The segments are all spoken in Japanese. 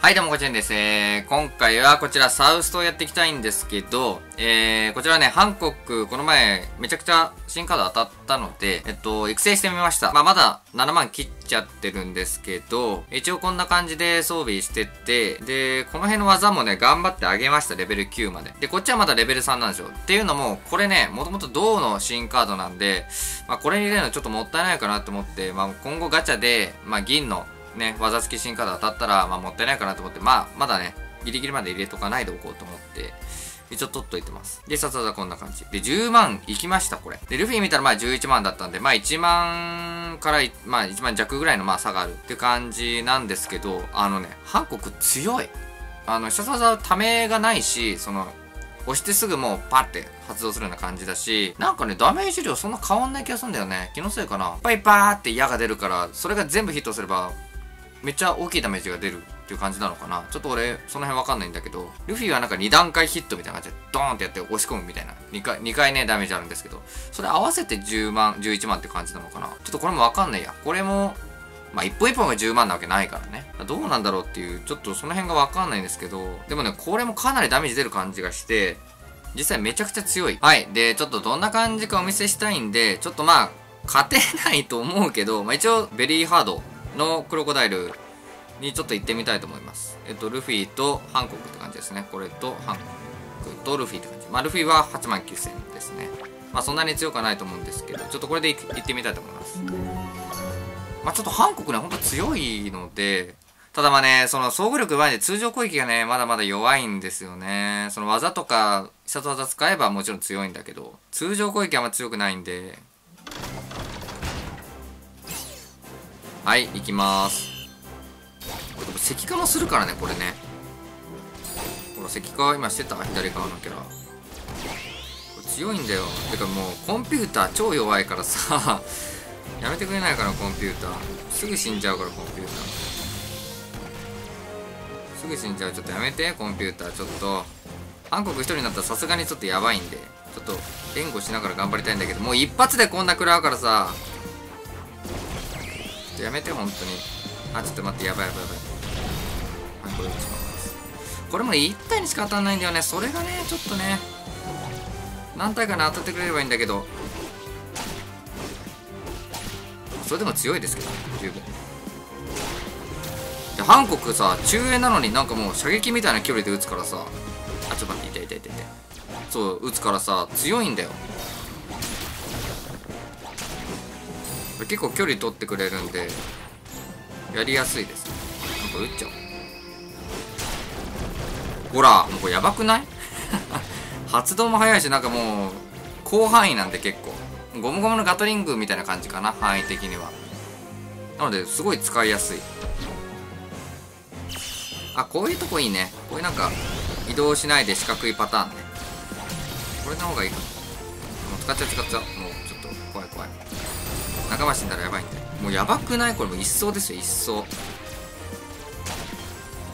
はい、どうも、こちらです。今回はこちらサウストをやっていきたいんですけど、こちらね、ハンコック、この前、めちゃくちゃ新カード当たったので、育成してみました。まあ、まだ7万切っちゃってるんですけど、一応こんな感じで装備してって、で、この辺の技もね、頑張って上げました、レベル9まで。で、こっちはまだレベル3なんですよ。っていうのも、これね、もともと銅の新カードなんで、まあ、これに入れるのちょっともったいないかなと思って、まあ、今後ガチャで、まあ、銀の、ね、技付き新カード当たったら、まあ、もったいないかなと思って、まあ、まだね、ギリギリまで入れとかないでおこうと思って、一応取っといてます。で、さすがこんな感じ。で、10万いきました、これ。で、ルフィ見たら、まあ、11万だったんで、まあ、1万から、まあ、1万弱ぐらいの、まあ、差があるって感じなんですけど、あのね、ハンコック強い。必殺技ためがないし、その、押してすぐもうパッて発動するような感じだし、なんかね、ダメージ量そんな変わんない気がするんだよね。気のせいかな。いっぱいバーって矢が出るから、それが全部ヒットすれば、めっちゃ大きいダメージが出るっていう感じなのかな。ちょっと俺、その辺わかんないんだけど、ルフィはなんか2段階ヒットみたいな感じで、ドーンってやって押し込むみたいな。2回ね、ダメージあるんですけど、それ合わせて10万、11万って感じなのかな。ちょっとこれもわかんないや。これも、まあ、一本一本が10万なわけないからね。どうなんだろうっていう、ちょっとその辺がわかんないんですけど、でもね、これもかなりダメージ出る感じがして、実際めちゃくちゃ強い。はい。で、ちょっとどんな感じかお見せしたいんで、ちょっとまあ、勝てないと思うけど、まあ一応、ベリーハード。のクロコダイルにちょっと行ってみたいと思います。ルフィとハンコックって感じですね。これとハンコックとルフィって感じ。まあ、ルフィは8万9000ですね。まあ、そんなに強くはないと思うんですけど、ちょっとこれで行ってみたいと思います。まあ、ちょっとハンコックね、ほんと強いので、ただまあね、その総合力弱いんで通常攻撃がね、まだまだ弱いんですよね。その技とか、必殺技使えばもちろん強いんだけど、通常攻撃はあんま強くないんで、はい、行きまーす。これでも石化もするからね、これね。この石化は今してた左側のキャラ。これ強いんだよ。てかもう、コンピューター超弱いからさ、やめてくれないかな、コンピューター。すぐ死んじゃうから、コンピューター。すぐ死んじゃう。ちょっとやめて、コンピューター。ちょっと、韓国一人になったらさすがにちょっとやばいんで、ちょっと援護しながら頑張りたいんだけど、もう一発でこんな食らうからさ、やめて本当に。あ、ちょっと待って、やばい。はい、これ打ちます。これもね、1体にしか当たんないんだよね。それがね、ちょっとね、何体かな、当たってくれればいいんだけど。それでも強いですけど、十分で。ハンコックさ、中衛なのになんかもう射撃みたいな距離で打つからさ、あ、ちょっと待って、痛い。そう、打つからさ、強いんだよ。結構距離取ってくれるんでやりやすいですね。なんか打っちゃおう。ほら、もうこれやばくない？発動も早いし、なんかもう広範囲なんで結構ゴムゴムのガトリングみたいな感じかな、範囲的には。なのですごい使いやすい。あ、こういうとこいいね。これなんか移動しないで四角いパターンね。これの方がいいかも。もう使っちゃう。もうちょっと怖い。仲間死んだらやばいんで。もうやばくない？これもう一層ですよ、一層。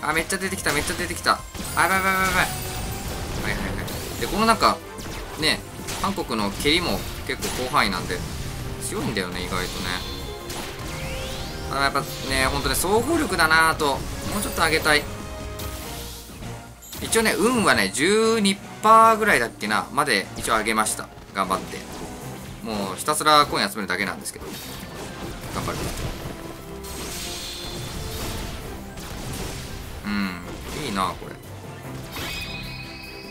あ、めっちゃ出てきた。やばい。はい。で、このなんか、ね、韓国の蹴りも結構広範囲なんで、強いんだよね、意外とね。あ、やっぱね、ほんとね、総合力だなぁと、もうちょっと上げたい。一応ね、運はね、12% ぐらいだっけな、まで一応上げました。頑張って。もうひたすらコイン集めるだけなんですけど、頑張る。うん、いいなこれ。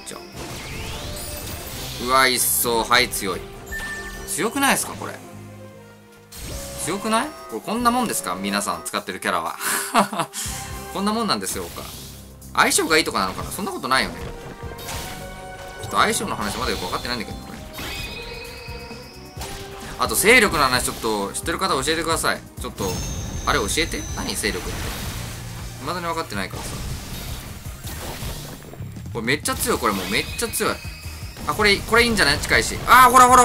じゃあ、うわ、一層、はい、強い。強くないですかこれ。強くない？これこんなもんですか、皆さん使ってるキャラは。こんなもんなんですよか。相性がいいとかなのかな、そんなことないよね。ちょっと相性の話まだよく分かってないんだけど。あと、勢力の話、ちょっと、知ってる方教えてください。ちょっと、あれ教えて。何勢力って。未だに分かってないからさ。これめっちゃ強い、これもうめっちゃ強い。あ、これいいんじゃない？近いし。あー、ほらこれ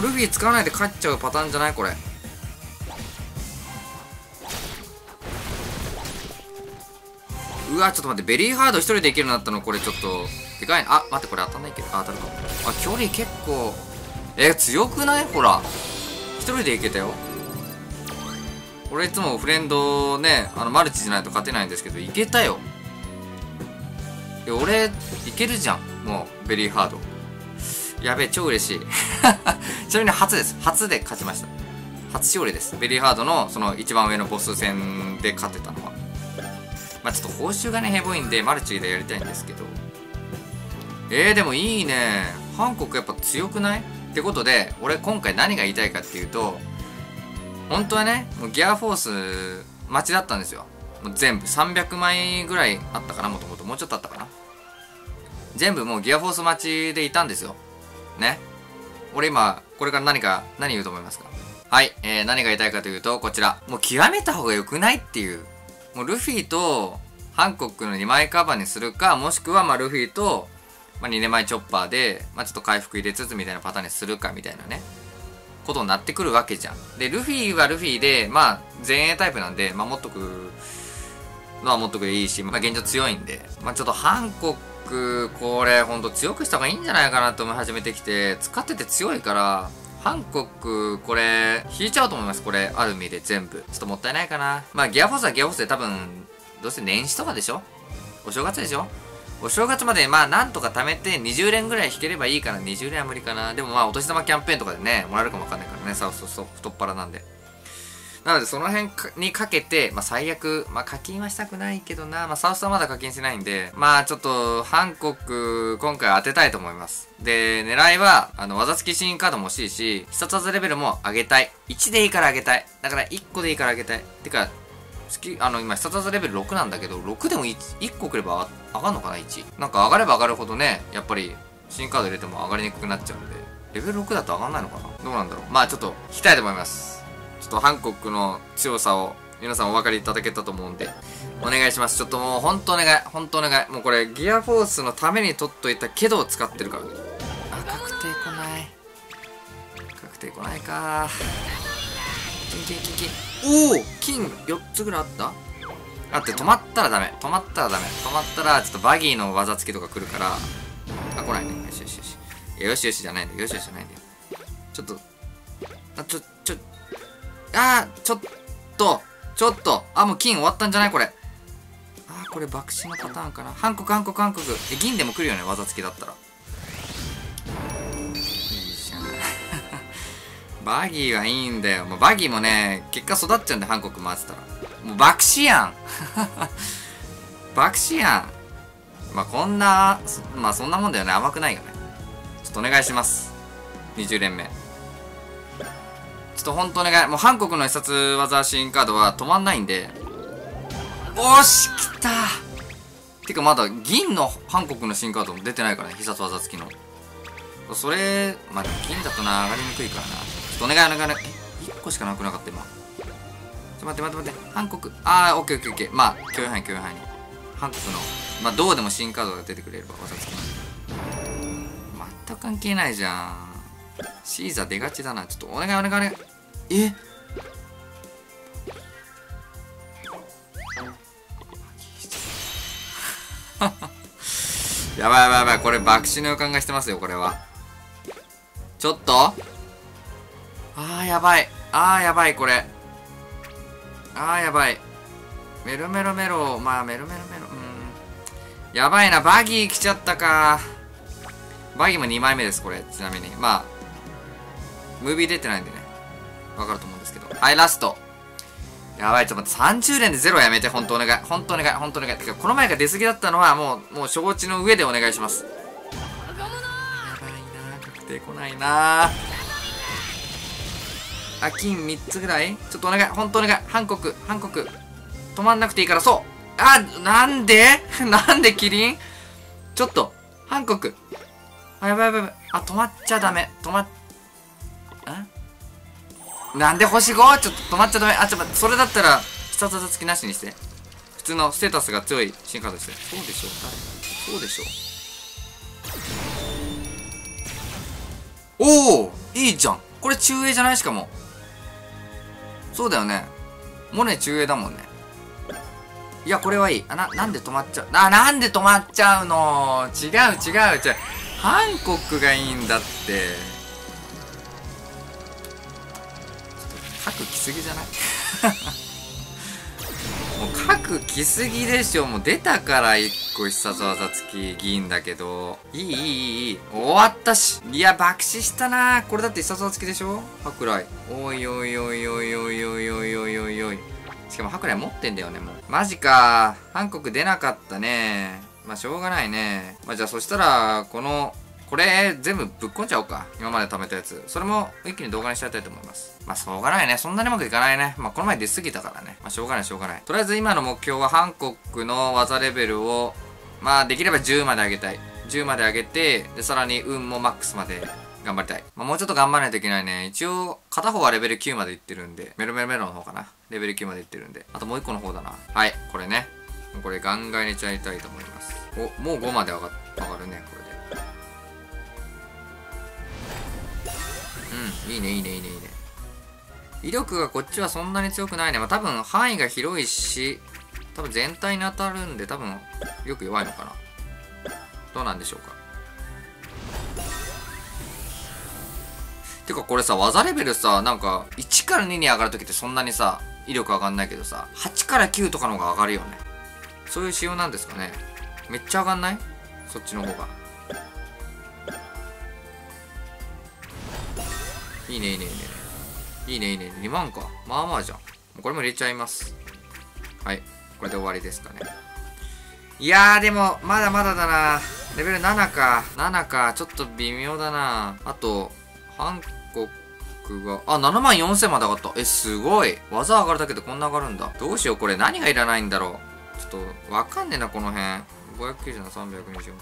ルフィ使わないで勝っちゃうパターンじゃないこれ。ううわ、ちょっと待って、ベリーハード一人でいけるようになったの、これちょっと、でかいな。あ、待って、これ当たんないけど。あ、当たるか。あ、距離結構、強くない？ほら。一人でいけたよ。俺いつもフレンドね、マルチじゃないと勝てないんですけど、いけたよ。いや、俺、いけるじゃん。もう、ベリーハード。やべえ、超嬉しい。ちなみに初です。初で勝ちました。初勝利です。ベリーハードの、その一番上のボス戦で勝てたのは。まあちょっと報酬がね、ヘボいんで、マルチでやりたいんですけど。でもいいね。韓国やっぱ強くない？ってことで、俺今回何が言いたいかっていうと、本当はね、もうギアフォース待ちだったんですよ。もう全部300枚ぐらいあったかな、もともと。もうちょっとあったかな。全部もうギアフォース待ちでいたんですよ。ね。俺今、これから何言うと思いますか？はい、何が言いたいかというと、こちら。もう極めた方が良くないっていう。もうルフィと、ハンコックの2枚カバーにするか、もしくはまあルフィと、まあ、2年前チョッパーで、まあ、ちょっと回復入れつつみたいなパターンにするかみたいなね、ことになってくるわけじゃん。で、ルフィはルフィで、まあ、前衛タイプなんで、まあ、持っとくのは持っとくでいいし、まあ、現状強いんで、まあ、ちょっとハンコック、これ、ほんと強くした方がいいんじゃないかなと思い始めてきて、使ってて強いから、ハンコック、これ、引いちゃうと思います、これ、アルミで全部。ちょっともったいないかな。まあ、ギアフォースはギアフォースで多分、どうせ年始とかでしょ？お正月でしょ？お正月まで、まあ、なんとか貯めて、20連ぐらい引ければいいかな。20連は無理かな。でもまあ、お年玉キャンペーンとかでね、もらえるかもわかんないからね。さあ、太っ腹なんで。なので、その辺にかけて、まあ、最悪、まあ、課金はしたくないけどな。まあ、サウスはまだ課金してないんで、まあ、ちょっと、ハンコック、今回当てたいと思います。で、狙いは、技付きシーンカードも欲しいし、必殺技レベルも上げたい。1でいいから上げたい。だから、1個でいいから上げたい。てか、今、必殺技レベル6なんだけど、6でも 1個くれば上がるのかな、1。なんか上がれば上がるほどね、やっぱり、新カード入れても上がりにくくなっちゃうんで、レベル6だと上がんないのかな？どうなんだろう。まあちょっと、引きたいと思います。ちょっと、ハンコックの強さを、皆さんお分かりいただけたと思うんで、お願いします。ちょっともう、ほんとお願い。ほんとお願い。もうこれ、ギアフォースのために取っといたけど、使ってるから。あ、確定来ない。確定来ないかおお金4つぐらいあったあって止まったらダメ止まったらダメ止まったらちょっとバギーの技付きとか来るからあ来ないねよしよしよしいやよしよしじゃないんだよよしよしじゃないんだよちょっとあちょっとあもう金終わったんじゃないこれあこれ爆死のパターンかな韓国銀でも来るよね技付きだったらバギーはいいんだよ。もうバギーもね、結果育っちゃうんで、ハンコック回ってたら。もう爆死やん爆死やんまあ、そんなもんだよね。甘くないよね。ちょっとお願いします。20連目。ちょっとほんとお願い。もうハンコックの必殺技新カードは止まんないんで。おし、来たてかまだ銀のハンコックの新カードも出てないからね。必殺技付きの。それ、まあ、でも銀だとな、上がりにくいからな。お願いお願い。1個しかなくなかった今。ちょっと待って。韓国。ああ、オッケーオッケーオッケー。まあ、共有範囲に。韓国の、まあ、どうでも新カードが出てくれれば技付きなんで。全く関係ないじゃん。シーザー出がちだな。ちょっとお願いお願いお願い。やばい。これ爆死の予感がしてますよ、これは。ちょっとやばい、これ。メロメロ。まあ、メロ。やばいな、バギー来ちゃったか。バギーも2枚目です、これ。ちなみに。まあ、ムービー出てないんでね。わかると思うんですけど。はい、ラスト。やばい、ちょっと待って、30連で0やめて、ほんとお願い。てか、この前が出過ぎだったのは、もう承知の上でお願いします。やばいな、確定来ないな。あ、金3つぐらいちょっとお願い、ほんとお願い、ハンコック。止まんなくていいから、そうあ、なんでなんでキリンちょっと、ハンコック。あ、やばい。あ、止まっちゃダメ。なんで星 5？ ちょっと止まっちゃダメ。あ、ちょっと待って、それだったら、必殺技付きなしにして。普通のステータスが強い進化として。そうでしょ。おーいいじゃん。これ中衛じゃないしかも。そうだよね。モネ中衛だもんね。いや、これはいい。なんで止まっちゃう。なんで止まっちゃうの。違う。ハンコックがいいんだって。ちょっと角来すぎじゃないもう角来すぎでしょ。もう出たから、1個必殺技付き銀だけど。いい終わったし。いや、爆死したな。これだって必殺技付きでしょ、舶来。おい。しかも舶来持ってんだよね、もう。マジか。ハンコック出なかったね。まあしょうがないね。まあじゃあそしたら、これ全部ぶっこんじゃおうか。今まで貯めたやつ。それも一気に動画にしちゃいたいと思います。まあしょうがないね。そんなにうまくいかないね。まあこの前出すぎたからね。まあしょうがない。とりあえず今の目標はハンコックの技レベルを、まあできれば10まで上げたい。10まで上げて、で、さらに運もマックスまで頑張りたい。まあもうちょっと頑張らないといけないね。一応、片方はレベル9までいってるんで、メロメロの方かな。レベル9までいってるんで。あともう一個の方だな。はい、これね。これガンガン入れちゃいたいと思います。お、もう5まで上がるね、これで。うん、いいね。威力がこっちはそんなに強くないね。まあ多分範囲が広いし、多分全体に当たるんで、多分よく弱いのかな。どうなんでしょうか。てかこれさ、技レベルさ、なんか1から2に上がるときってそんなにさ、威力上がんないけどさ、8から9とかの方が上がるよね。そういう仕様なんですかね。めっちゃ上がんない？そっちの方が。いいね。2万か。まあまあじゃん。これも入れちゃいます。はい。これで終わりですかね。いやーでも、まだまだだな。レベル7か。7か。ちょっと微妙だな。あと、ハンコック。あ、74000まで上がった。え、すごい。技上がるだけでこんな上がるんだ。どうしよう、これ何がいらないんだろう。ちょっと、わかんねえな、この辺。597、324と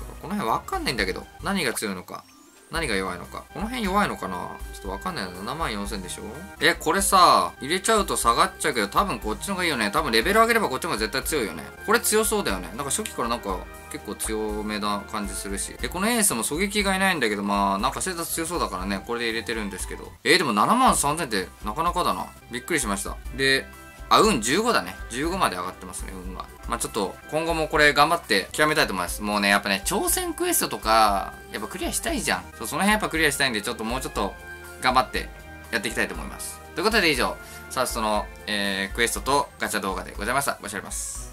か。この辺わかんないんだけど。何が強いのか。何が弱いのか。この辺弱いのかな。ちょっとわかんないな。74000でしょ。え、これさ、入れちゃうと下がっちゃうけど、多分こっちの方がいいよね。多分レベル上げればこっちの方が絶対強いよね。これ強そうだよね。なんか初期からなんか、結構強めな感じするし。で、このエースも狙撃がいないんだけど、まあ、なんか生活強そうだからね、これで入れてるんですけど。でも73000ってなかなかだな。びっくりしました。で、運15だね。15まで上がってますね、運が。まあちょっと、今後もこれ頑張って極めたいと思います。もうね、やっぱね、挑戦クエストとか、やっぱクリアしたいじゃん。そう、その辺やっぱクリアしたいんで、もうちょっと頑張ってやっていきたいと思います。ということで以上、さあその、クエストとガチャ動画でございました。ご視聴あります。